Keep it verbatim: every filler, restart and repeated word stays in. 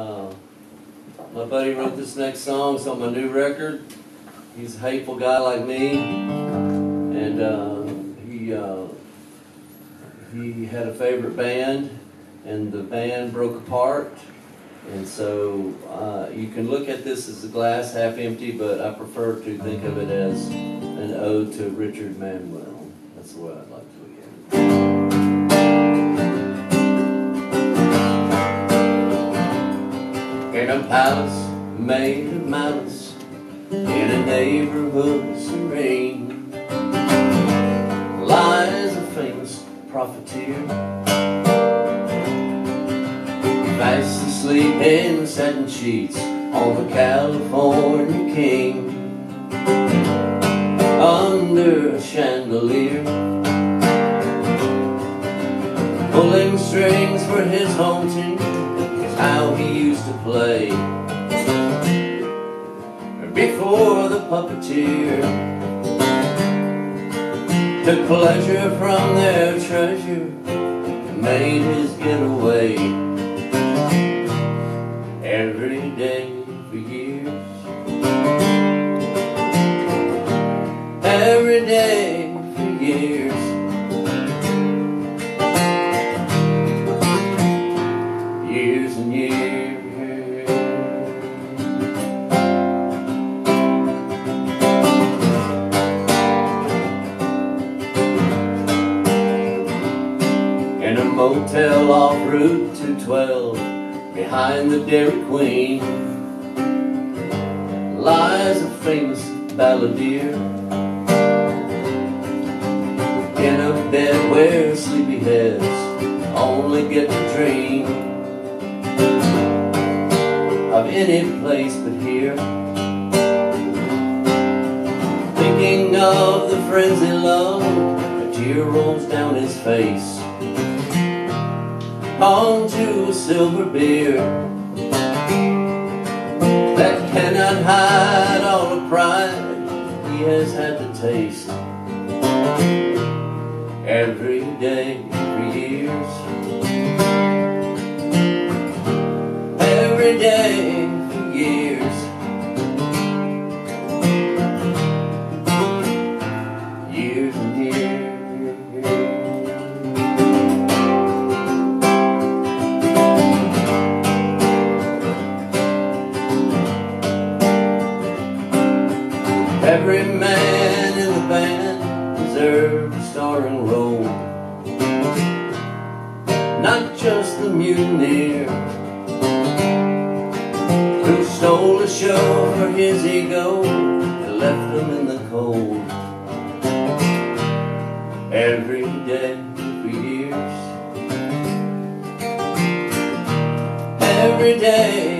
Uh, my buddy wrote this next song. It's on my new record. He's a hateful guy like me, and uh, he uh, he had a favorite band, and the band broke apart. And so uh, you can look at this as a glass half empty, but I prefer to think of it as an ode to Richard Manuel. That's the way I'd like to begin. In a palace made of malice, in a neighborhood serene, lies a famous profiteer, fast asleep in the satin sheets of a California king. Under a chandelier, pulling strings for his home team, how he used to play before the puppeteer took pleasure from their treasure and made his getaway. Every day for years, every day for years, years and years. In a motel off Route two twelve, behind the Dairy Queen, lies a famous balladeer, in a bed where sleepyheads only get to dream of any place but here, thinking of the friends he loved. A tear rolls down his face onto a silver beer that cannot hide all the pride he has had to taste. Every day for years, every day for years, years and years. Every man in the band deserved a starring role, not just the mutineer who stole a show for his ego and left him in the cold. Every day for years, every day.